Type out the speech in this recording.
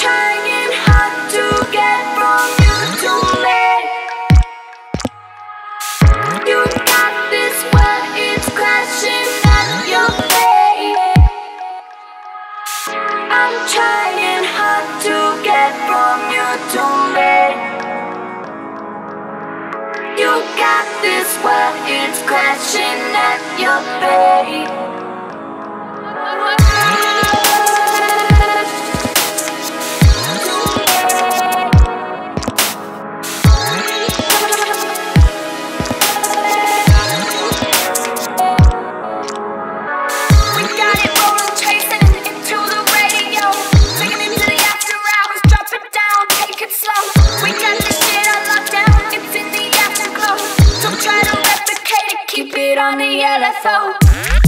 Trying hard to get from you to me. You got this world, it's crashing at your feet. On the LFO.